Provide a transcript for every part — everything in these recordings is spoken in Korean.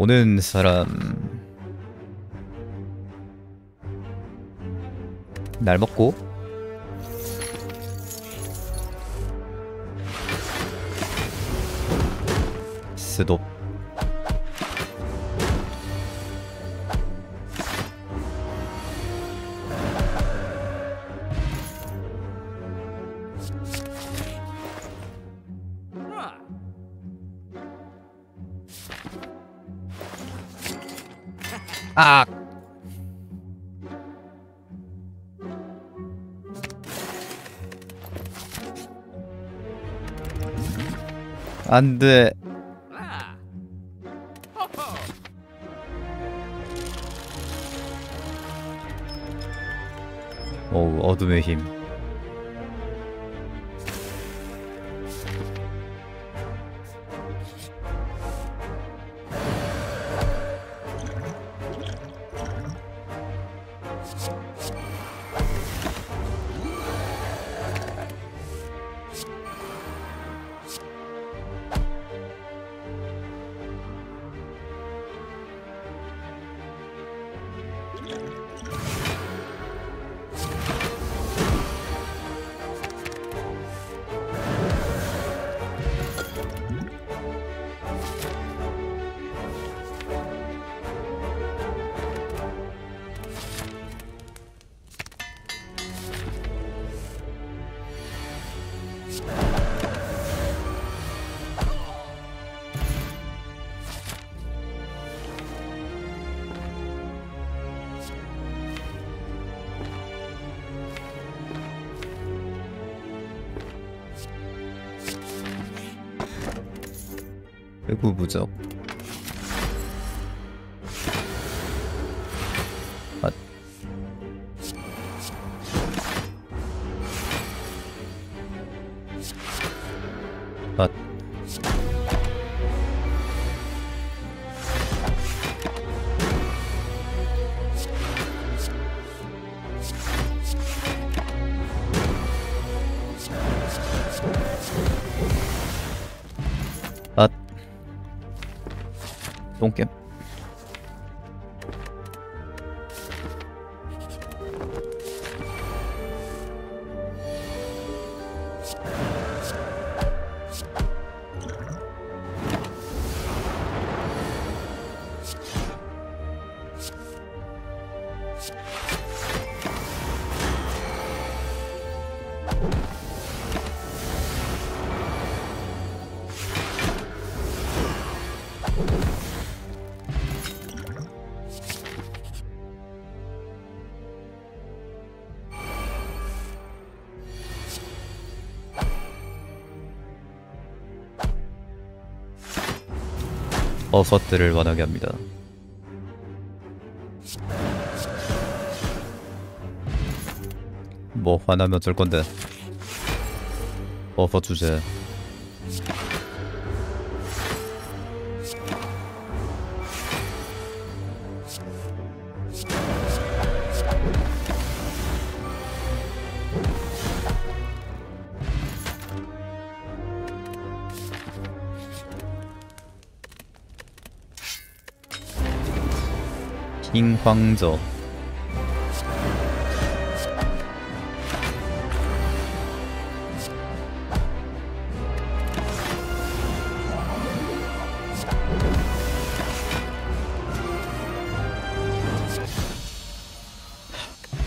오는 사람 날 먹고 스톱. 아! 안 돼. 어우, 어둠의 힘. 외구부적 아. 아. 똥겜. 버섯들을 원하게 합니다. 뭐 화나면 어쩔 건데. 버섯 주제. 빙황저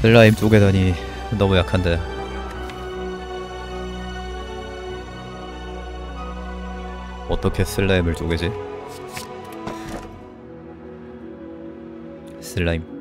슬라임 쪼개다니 너무 약한데. 어떻게 슬라임을 쪼개지? 슬라임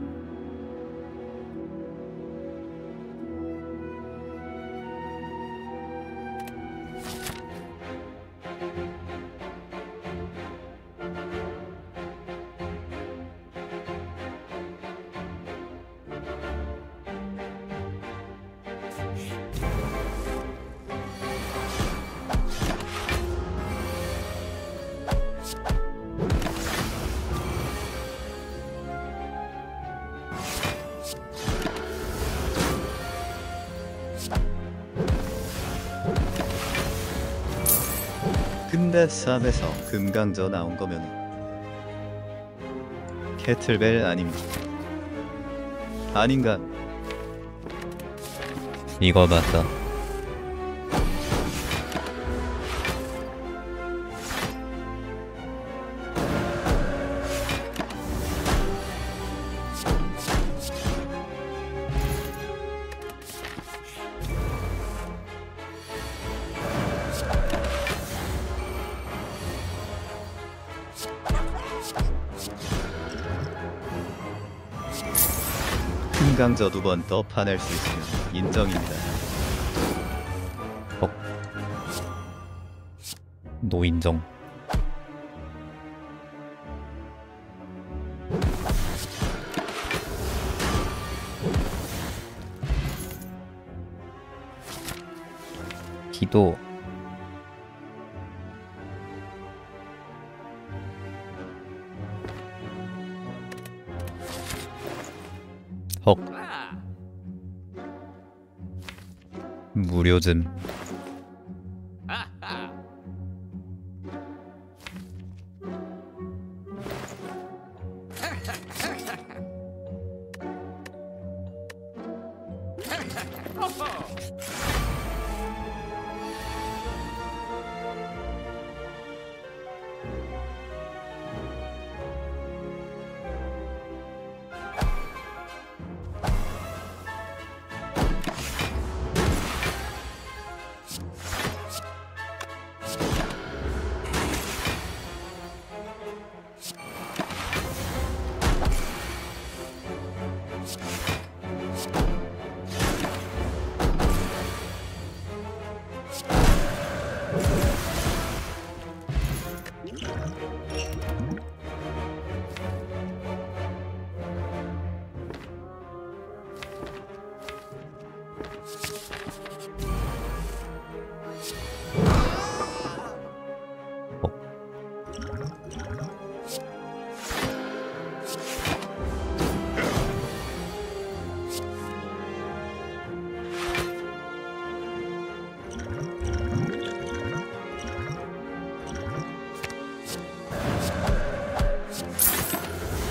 근데 3에서 금강저 나온 거면 캐틀벨 아닙니다. 아닌가? 이거 봤어. 큰 강저 2번 더 파낼 수 있으면 인정입니다. 노인정. 기도. 헉. 무료즘.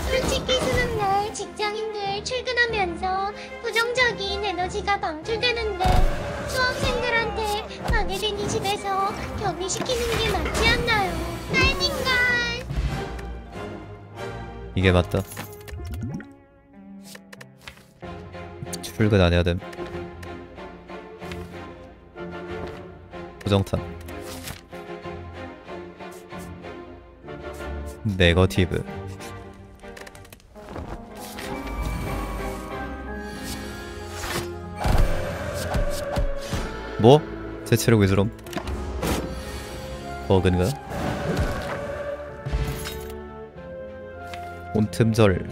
솔직히 수능날 직장인들 출근하면서 부정적인 에너지가 방출되는데 수험생들한테 방해된 이 집에서 격리시키는 게 맞지 않나요? 아닌가? 이게 맞다. 출근 안 해야 됨. 부정탄. 네거티브. 뭐? 제 체력 왜 저럼? 버그인가? 온틈절.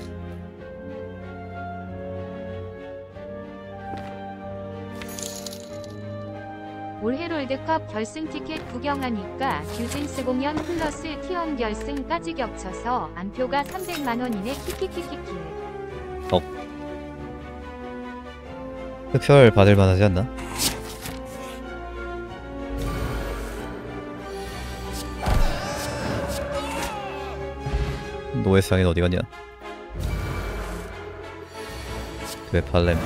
올해 롤드컵 결승 티켓 구경하니까 뉴진스 공연 플러스 티원 결승까지 겹쳐서 안표가 300만원이네 키키키키키. 흡혈 받을만 하지 않나? 노예상인 어디갔냐? 되팔렘.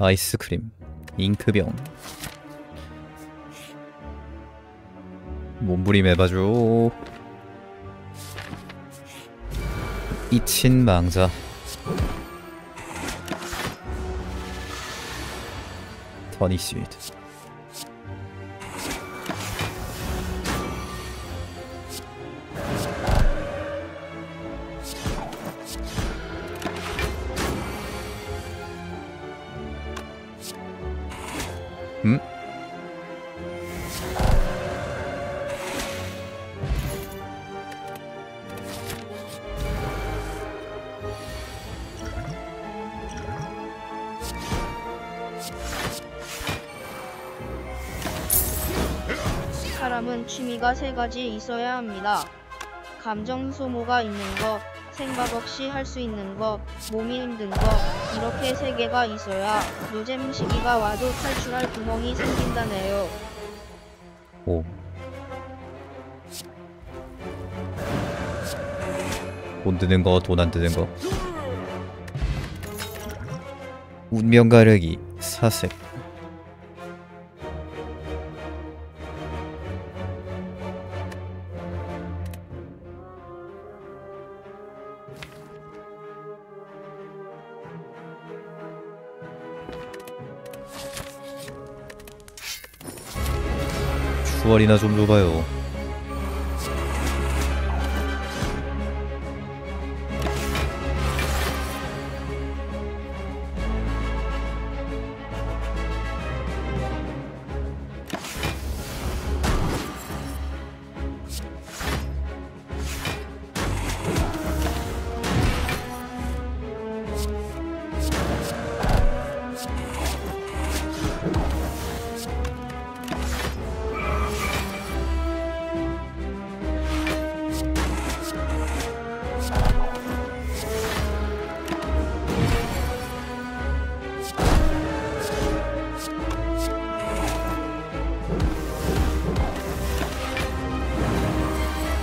아이스크림. 잉크병. 몸부림해봐줘. 이친 망자. 터니시드. 음? 사람은 취미가 3가지 있어야 합니다. 감정 소모가 있는 거, 생각 없이 할 수 있는 거, 몸이 힘든 거, 이렇게 세 개가 있어야 노잼 시기가 와도 탈출할 구멍이 생긴다네요. 오. 돈 드는 거, 돈 안 드는 거. 운명 가르기, 사색. 추월이나 좀 줘봐요.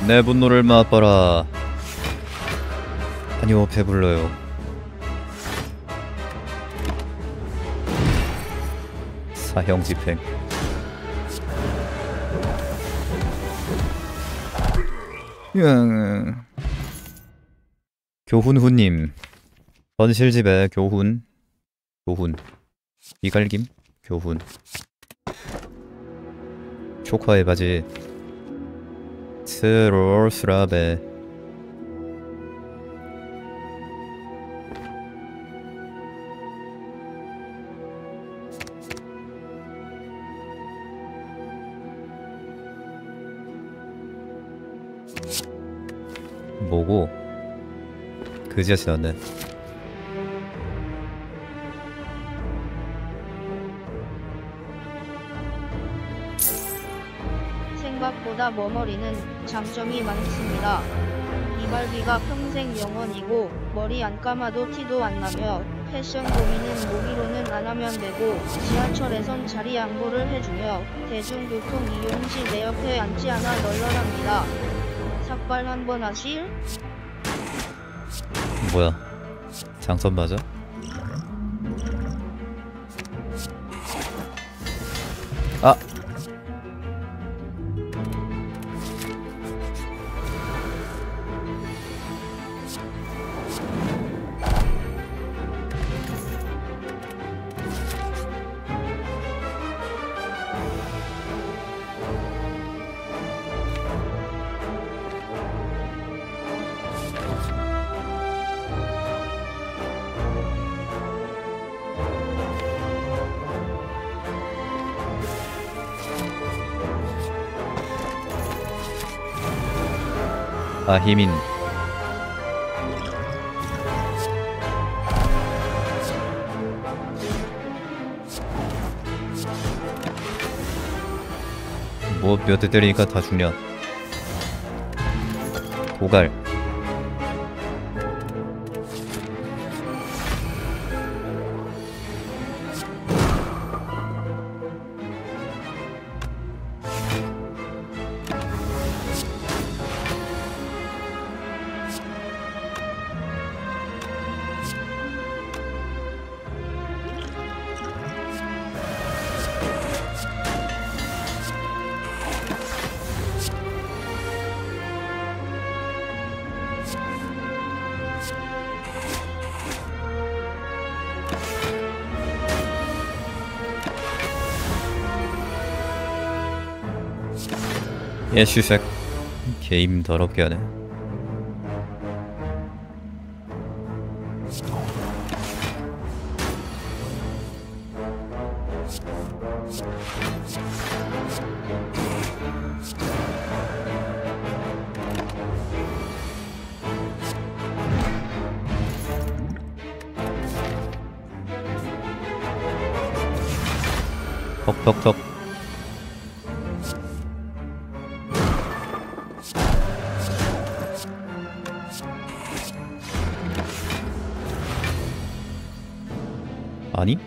내 분노를 맛봐라. 아니요, 배불러요. 사형 집행. 교훈후님, 전실집에 교훈 이갈김 교훈 초카의 바지 트롤 스라베 뭐고? 그지같이 나왔네. 생각보다 머머리는 장점이 많습니다. 이발비가 평생 영원이고 머리 안 감아도 티도 안 나며 패션 고민은 모기로는 안 하면 되고 지하철에선 자리 양보를 해주며 대중교통 이용 시 내 옆에 앉지 않아 널널합니다. 삭발 한번 하실? 뭐야? 장선 맞아? 아! 아히민 뭐 몇 대 때리니까 다 죽냐. 도갈 예슈색. 게임 더럽게 하네. 퍽퍽퍽. 아니?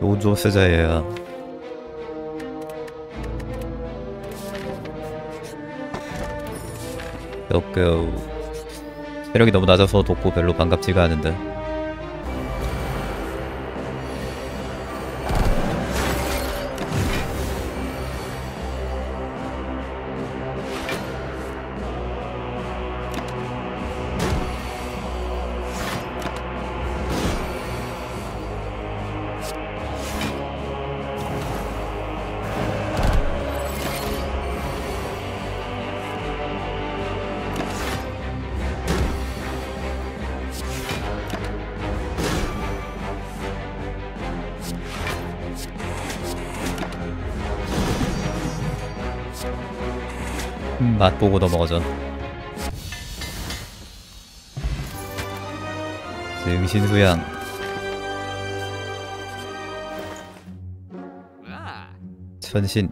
요조 세자야. 여깄. 체력이 너무 낮아서 돕고 별로 반갑지가 않은데. 맛보고 넘어가자. 증신수양. 천신.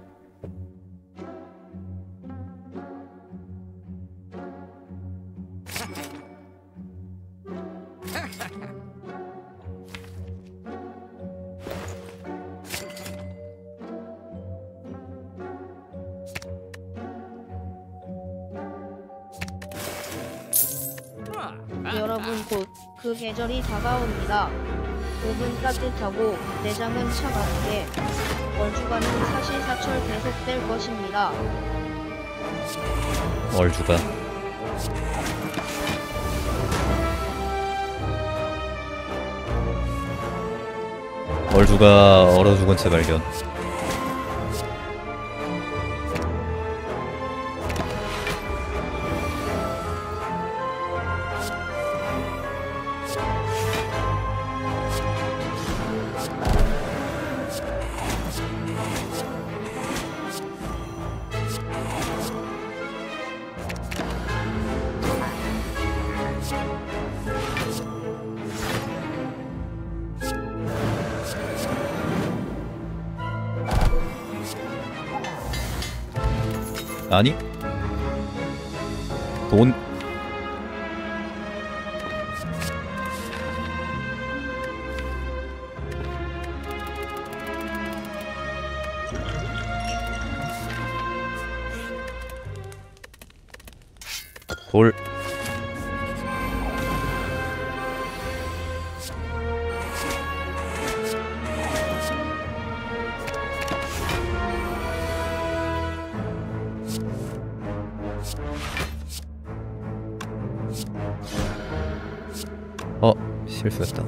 여러분 곧 그 계절이 다가옵니다. 목은 따뜻하고 내장은 차갑게 얼주가는 사시사철 계속될 것입니다. 얼주가 얼어 죽은 채 발견. 아니? 돈? 돌? 실수했다.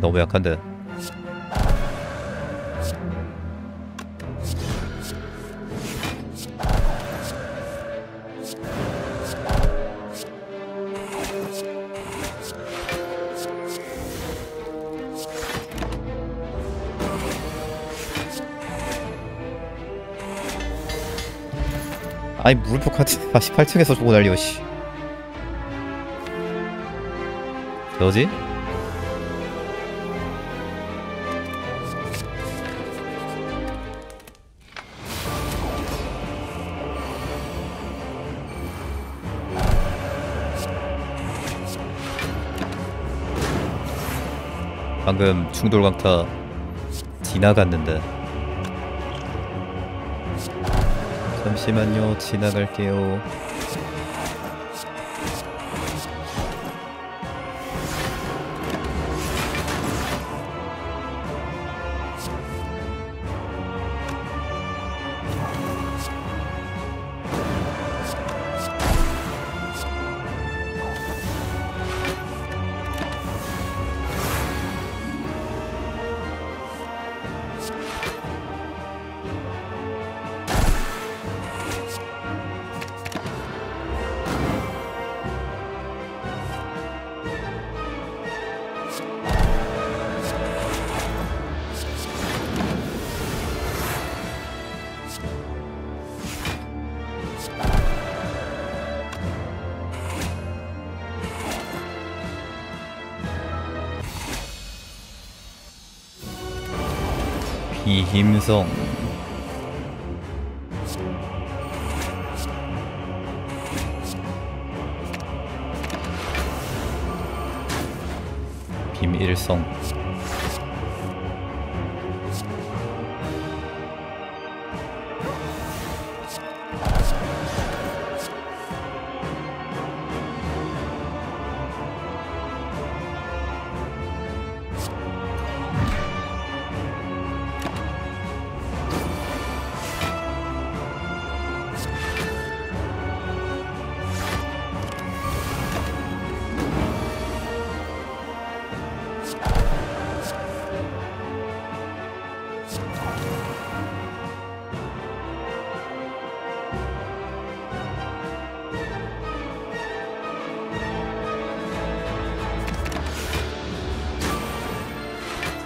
너무 약한데. 아니 물표 카트 18층에서 저거 날려. 씨 뭐지? 방금 충돌강타 지나갔는데. 잠시만요, 지나갈게요. 이김성. 김일성.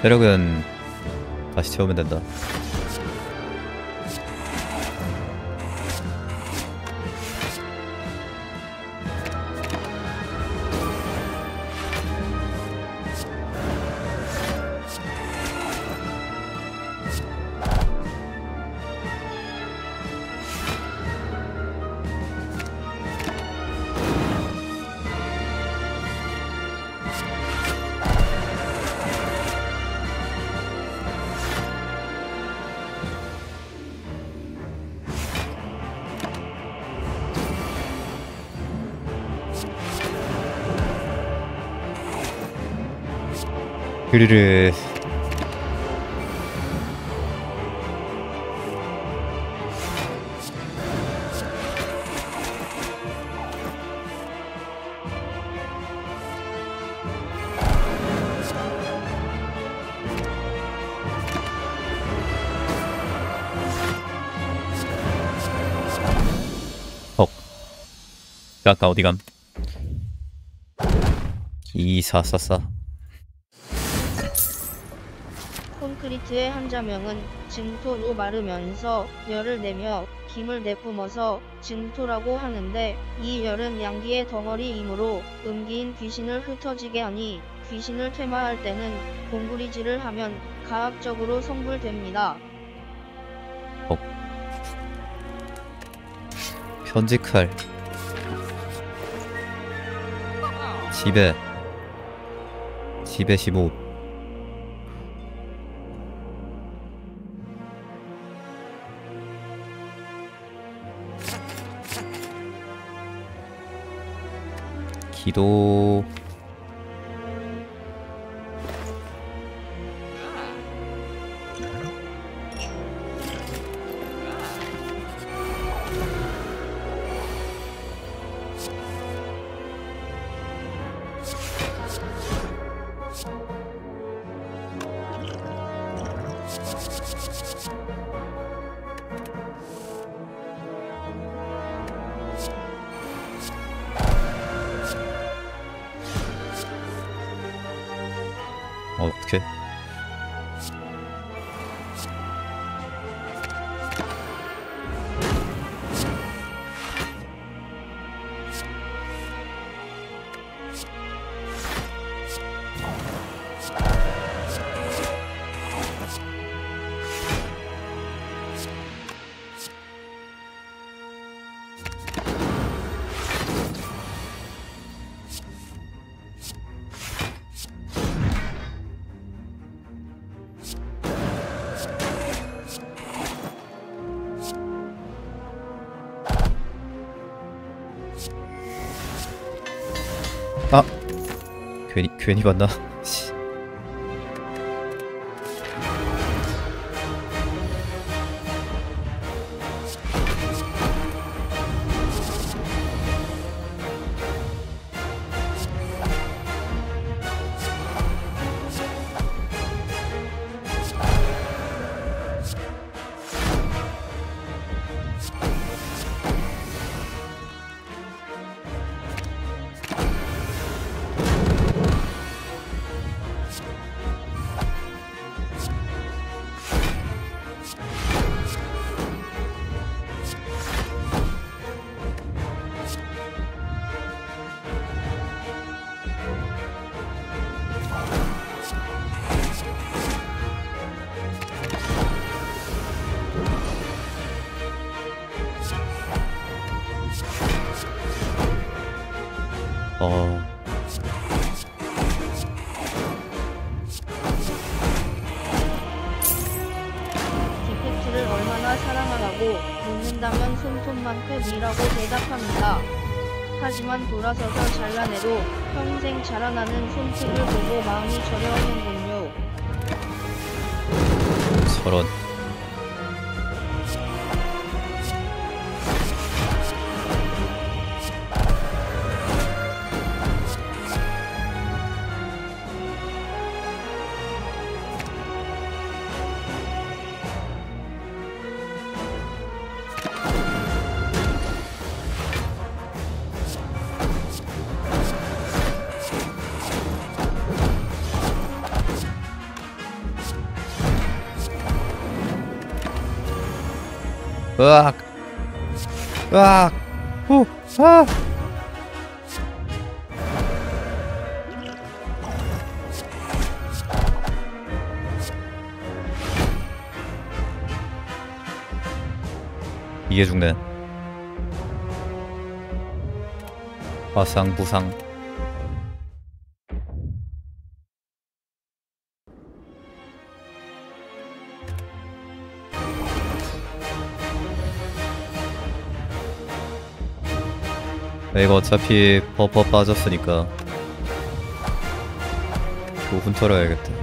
체력은 다시 채우면 된다. 그르르. 아까 어디감? 2444. 콘크리트의 한자명은 증토로 마르면서 열을 내며 김을 내뿜어서 증토라고 하는데, 이 열은 양기의 덩어리이므로 음기인 귀신을 흩어지게 하니, 귀신을 퇴마할 때는 공구리질을 하면 가학적으로 성불됩니다. 편지칼. 지배. 지배 15. 기도. 어떡해. 괜히 봤나? 사랑하라고 묻는다면 손톱만큼이라고 대답합니다. 하지만 돌아서서 잘라내도 평생 자라나는 손톱을 보고 마음이 저려오는군요. 서론. 으악 으악 후 아 이게 죽네. 화상 부상 이거 어차피 버퍼 빠졌으니까 그거 훈털어야겠다.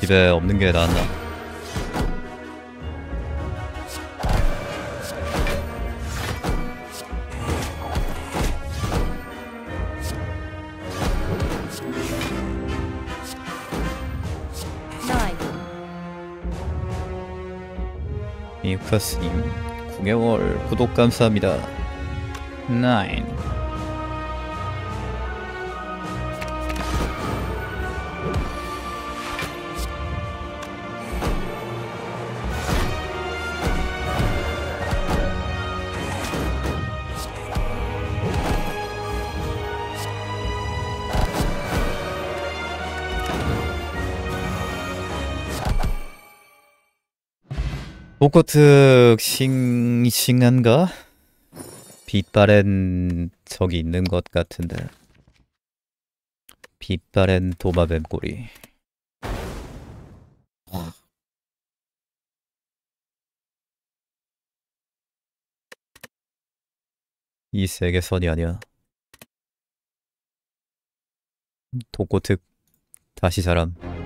집에 없는 게 낫나? 미쿠아스님 9개월 구독 감사합니다. 9 오코트 싱싱한가? 빛바랜 적이 있는 것 같은데. 빛바랜 도마뱀 꼬리. 이 세계선이 아니야. 도코트 다시 사람.